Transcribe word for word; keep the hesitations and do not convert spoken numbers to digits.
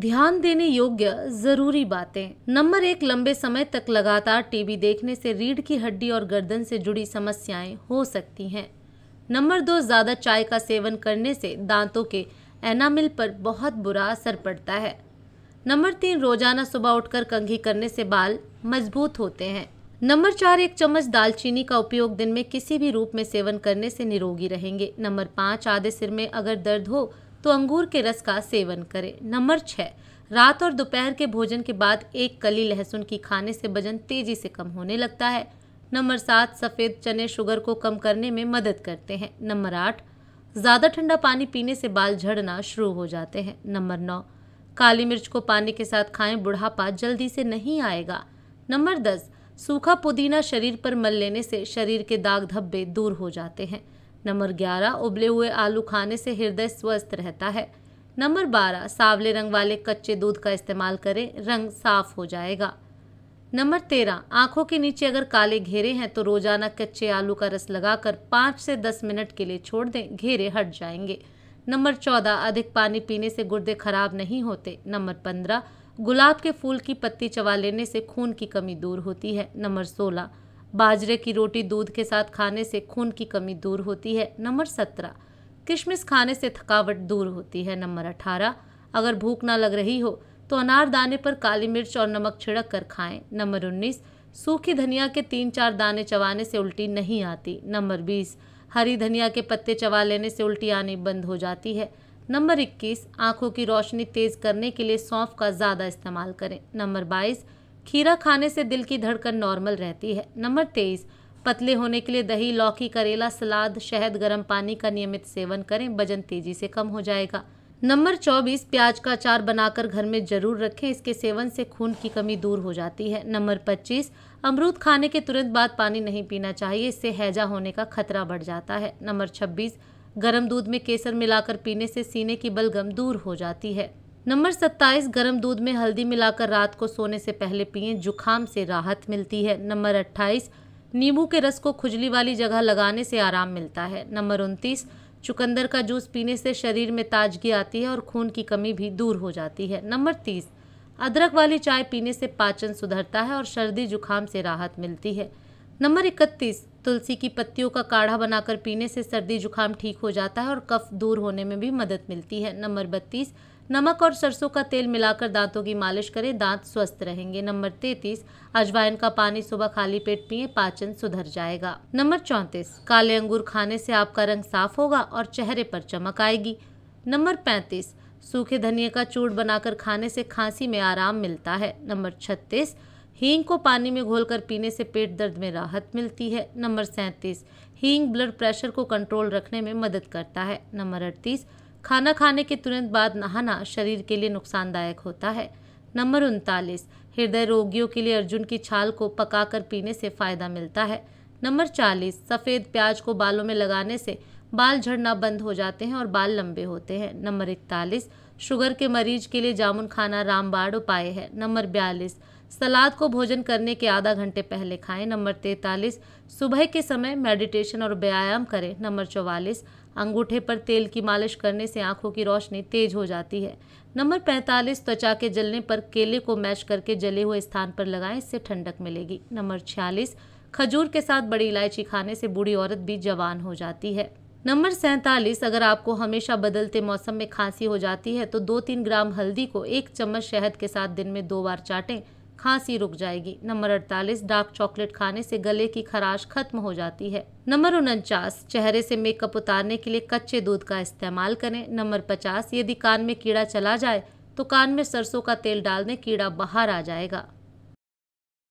ध्यान देने योग्य जरूरी बातें। नंबर एक, लंबे समय तक लगातार टीवी देखने से रीढ़ की हड्डी और गर्दन से जुड़ी समस्याएं हो सकती हैं। नंबर दो, ज़्यादा चाय का सेवन करने से दांतों के एनामिल पर बहुत बुरा असर पड़ता है। नंबर तीन, रोजाना सुबह उठकर कंघी करने से बाल मजबूत होते हैं। नंबर चार, एक चम्मच दालचीनी का उपयोग दिन में किसी भी रूप में सेवन करने से निरोगी रहेंगे। नंबर पाँच, आधे सिर में अगर दर्द हो तो अंगूर के रस का सेवन करें। नंबर छः, रात और दोपहर के भोजन के बाद एक कली लहसुन की खाने से वजन तेजी से कम होने लगता है। नंबर सात, सफ़ेद चने शुगर को कम करने में मदद करते हैं। नंबर आठ, ज़्यादा ठंडा पानी पीने से बाल झड़ना शुरू हो जाते हैं। नंबर नौ, काली मिर्च को पानी के साथ खाएं, बुढ़ापा जल्दी से नहीं आएगा। नंबर दस, सूखा पुदीना शरीर पर मल लेने से शरीर के दाग धब्बे दूर हो जाते हैं। नंबर ग्यारह, उबले हुए आलू खाने से हृदय स्वस्थ रहता है। नंबर बारह, सांवले रंग वाले कच्चे दूध का इस्तेमाल करें, रंग साफ हो जाएगा। नंबर तेरह, आंखों के नीचे अगर काले घेरे हैं तो रोजाना कच्चे आलू का रस लगाकर पाँच से दस मिनट के लिए छोड़ दें, घेरे हट जाएंगे। नंबर चौदह, अधिक पानी पीने से गुर्दे खराब नहीं होते। नंबर पंद्रह, गुलाब के फूल की पत्ती चबा लेने से खून की कमी दूर होती है। नंबर सोलह, बाजरे की रोटी दूध के साथ खाने से खून की कमी दूर होती है। नंबर सत्रह, किशमिश खाने से थकावट दूर होती है। नंबर अठारह, अगर भूख ना लग रही हो तो अनार दाने पर काली मिर्च और नमक छिड़क कर खाएं। नंबर उन्नीस, सूखी धनिया के तीन चार दाने चबाने से उल्टी नहीं आती। नंबर बीस, हरी धनिया के पत्ते चबा लेने से उल्टी आनी बंद हो जाती है। नंबर इक्कीस, आंखों की रोशनी तेज करने के लिए सौंफ का ज़्यादा इस्तेमाल करें। नंबर बाईस, खीरा खाने से दिल की धड़कन नॉर्मल रहती है। नंबर तेईस, पतले होने के लिए दही, लौकी, करेला, सलाद, शहद, गर्म पानी का नियमित सेवन करें, वजन तेजी से कम हो जाएगा। नंबर चौबीस, प्याज का अचार बनाकर घर में जरूर रखें, इसके सेवन से खून की कमी दूर हो जाती है। नंबर पच्चीस, अमरूद खाने के तुरंत बाद पानी नहीं पीना चाहिए, इससे हैजा होने का खतरा बढ़ जाता है। नंबर छब्बीस, गर्म दूध में केसर मिलाकर पीने से सीने की बलगम दूर हो जाती है। नंबर सत्ताईस, गर्म दूध में हल्दी मिलाकर रात को सोने से पहले पिएं, जुखाम से राहत मिलती है। नंबर अट्ठाईस, नींबू के रस को खुजली वाली जगह लगाने से आराम मिलता है। नंबर उनतीस, चुकंदर का जूस पीने से शरीर में ताजगी आती है और खून की कमी भी दूर हो जाती है। नंबर तीस, अदरक वाली चाय पीने से पाचन सुधरता है और सर्दी जुखाम से राहत मिलती है। नंबर इकतीस, तुलसी की पत्तियों का काढ़ा बनाकर पीने से सर्दी जुखाम ठीक हो जाता है और कफ दूर होने में भी मदद मिलती है। नंबर बत्तीस, नमक और सरसों का तेल मिलाकर दांतों की मालिश करें, दांत स्वस्थ रहेंगे। नंबर तैंतीस, अजवाइन का पानी सुबह खाली पेट पिएं, पाचन सुधर जाएगा। नंबर चौंतीस, काले अंगूर खाने से आपका रंग साफ होगा और चेहरे पर चमक आएगी। नंबर पैंतीस, सूखे धनिया का चूर्ण बनाकर खाने से खांसी में आराम मिलता है। नंबर छत्तीस, हींग को पानी में घोलकर पीने से पेट दर्द में राहत मिलती है। नंबर सैंतीस, हींग ब्लड प्रेशर को कंट्रोल रखने में मदद करता है। नंबर अड़तीस, खाना खाने के तुरंत बाद नहाना शरीर के लिए नुकसानदायक होता है। नंबर उनतालीस, हृदय रोगियों के लिए अर्जुन की छाल को पकाकर पीने से फ़ायदा मिलता है। नंबर चालीस, सफ़ेद प्याज को बालों में लगाने से बाल झड़ना बंद हो जाते हैं और बाल लंबे होते हैं। नंबर इकतालीस, शुगर के मरीज के लिए जामुन खाना रामबाण उपाय है। नंबर बयालीस, सलाद को भोजन करने के आधा घंटे पहले खाएं। नंबर तैंतालीस, सुबह के समय मेडिटेशन और व्यायाम करें। नंबर चौवालीस, अंगूठे पर तेल की मालिश करने से आंखों की रोशनी तेज हो जाती है। नंबर पैंतालीस, त्वचा के जलने पर केले को मैश करके जले हुए स्थान पर लगाएं, इससे ठंडक मिलेगी। नंबर छियालीस, खजूर के साथ बड़ी इलायची खाने से बूढ़ी औरत भी जवान हो जाती है। नंबर सैंतालीस, अगर आपको हमेशा बदलते मौसम में खांसी हो जाती है तो दो तीन ग्राम हल्दी को एक चम्मच शहद के साथ दिन में दो बार चाटें, खांसी रुक जाएगी। नंबर अड़तालीस, डार्क चॉकलेट खाने से गले की खराश खत्म हो जाती है। नंबर उनचास, चेहरे से मेकअप उतारने के लिए कच्चे दूध का इस्तेमाल करें। नंबर पचास, यदि कान में कीड़ा चला जाए तो कान में सरसों का तेल डाल दें, कीड़ा बाहर आ जाएगा।